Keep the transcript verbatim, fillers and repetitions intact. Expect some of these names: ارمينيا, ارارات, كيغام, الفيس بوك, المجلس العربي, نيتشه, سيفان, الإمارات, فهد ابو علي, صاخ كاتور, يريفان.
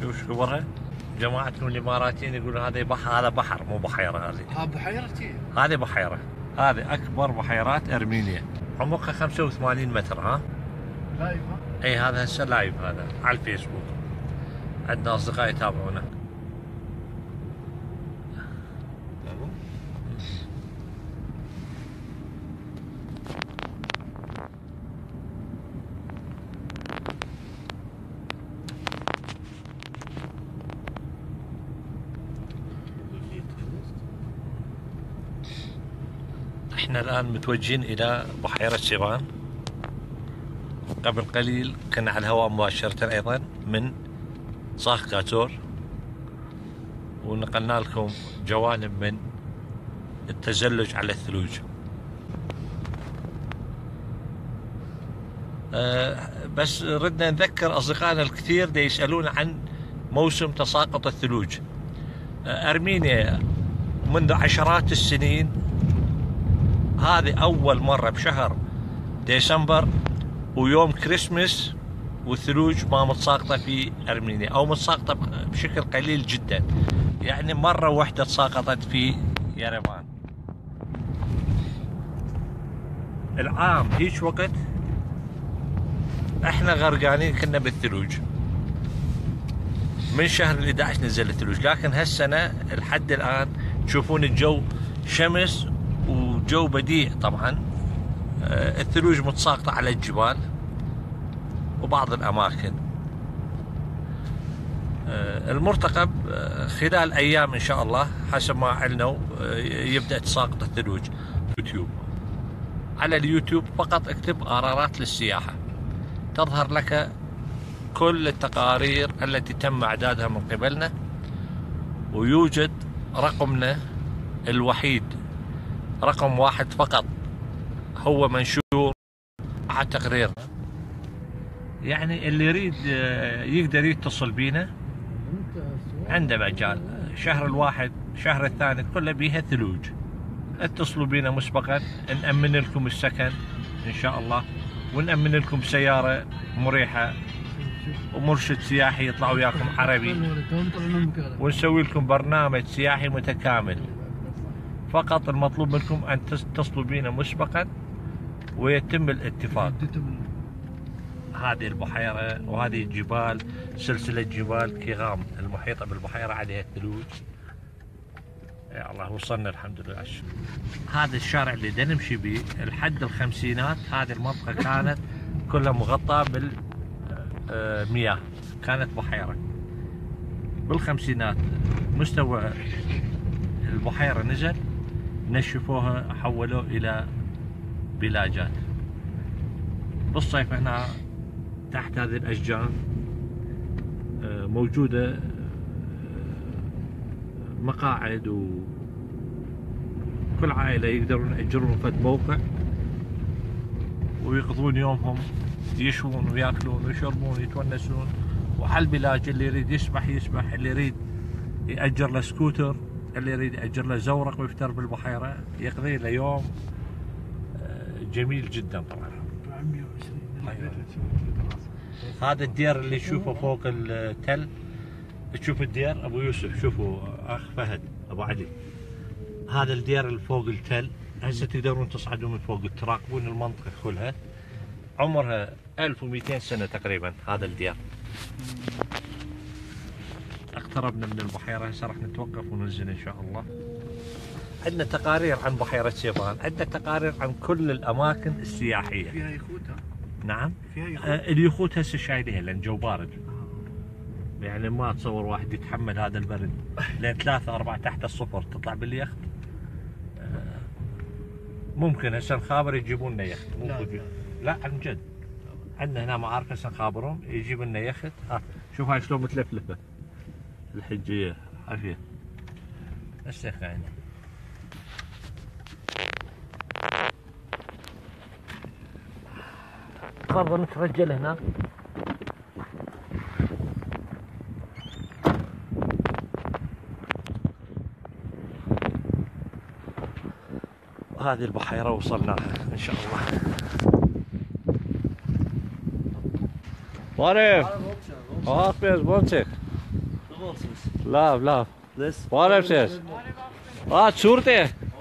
شوف شو ورا جماعتنا الاماراتيين يقولون هذا بحر، هذا بحر مو بحيره. هذه ها بحيرتي، هذه بحيره، هذه اكبر بحيرات ارمينيا، عمقها خمسة وثمانين متر. ها لايف؟ اي هذا هسه لايف، هذا على الفيسبوك، عندنا اصدقاء يتابعونه. احنا الان متوجهين الى بحيره سيفان. قبل قليل كنا على الهواء مباشره ايضا من صاخ كاتور، ونقلنا لكم جوانب من التزلج على الثلوج. أه بس ردنا نذكر اصدقائنا الكثير دا يسالون عن موسم تساقط الثلوج. أه ارمينيا منذ عشرات السنين هذه أول مرة بشهر ديسمبر ويوم كريسمس والثلوج ما متساقطة في أرمينيا، أو متساقطة بشكل قليل جدا، يعني مرة واحدة تساقطت في يريفان. العام هيج وقت احنا غرقانين كنا بالثلوج، من شهر الأحد عشر نزل الثلوج، لكن هالسنة لحد الآن تشوفون الجو شمس جو بديع. طبعا الثلوج متساقطة على الجبال وبعض الأماكن. المرتقب خلال أيام إن شاء الله حسب ما أعلنوا يبدأ تساقط الثلوج. يوتيوب، على اليوتيوب فقط اكتب ارارات للسياحة، تظهر لك كل التقارير التي تم إعدادها من قبلنا، ويوجد رقمنا الوحيد رقم واحد فقط هو منشور على تقرير، يعني اللي يريد يقدر يتصل بينا، عنده مجال. شهر الواحد شهر الثاني كله بيها ثلوج، اتصلوا بينا مسبقا نأمن لكم السكن ان شاء الله، ونأمن لكم سيارة مريحة ومرشد سياحي يطلع وياكم عربي، ونسوي لكم برنامج سياحي متكامل. فقط المطلوب منكم أن تتصلوا بينا مسبقا ويتم الاتفاق. هذه البحيرة وهذه الجبال، سلسلة جبال كيغام المحيطة بالبحيرة عليها الثلوج. يا الله وصلنا الحمد لله. هذا الشارع اللي دا نمشي به لحد الخمسينات هذه المنطقة كانت كلها مغطاة بالمياه، كانت بحيرة. بالخمسينات مستوى البحيرة نزل، نشفوها حولوه الى بلاجات. بالصيف هنا تحت هذه الاشجار موجوده مقاعد، وكل عائله يقدرون ياجرون فد موقع ويقضون يومهم، يشوون وياكلون ويشربون ويتونسون. وحل بلاج، اللي يريد يسبح يسبح، اللي يريد ياجر له سكوتر، اللي يريد يأجر له زورق ويفتر بالبحيرة، يقضي له يوم جميل جدا. طبعا هذا الدير اللي تشوفه فوق التل، تشوف الدير ابو يوسف، شوفوا اخ فهد ابو علي، هذا الدير اللي فوق التل هسه تقدرون تصعدون من فوق تراقبون المنطقة كلها، عمرها ألف ومئتين سنة تقريبا هذا الدير. اقتربنا من البحيرة هسه، راح نتوقف وننزل إن شاء الله. عندنا تقارير عن بحيرة سيفان، عندنا تقارير عن كل الأماكن السياحية. فيها يخوت؟ نعم فيها يخوت. آه اليخوت هسه شايلينها لأن جو بارد، يعني ما أتصور واحد يتحمل هذا البرد، لأن ثلاثة أربعة تحت الصفر تطلع باليخت. آه ممكن هسه نخابر يجيبون لنا يخت، ممكن. لا عن جد عندنا هنا معارك هسه نخابرهم يجيب لنا يخت. آه. شوف هاي شلون متلفلفة الحجية عافية. الشيخ عيني برضه نترجل هناك. هذه البحيرة وصلنا إن شاء الله. وارف. horses. Love, love. This. What is this? What shorty?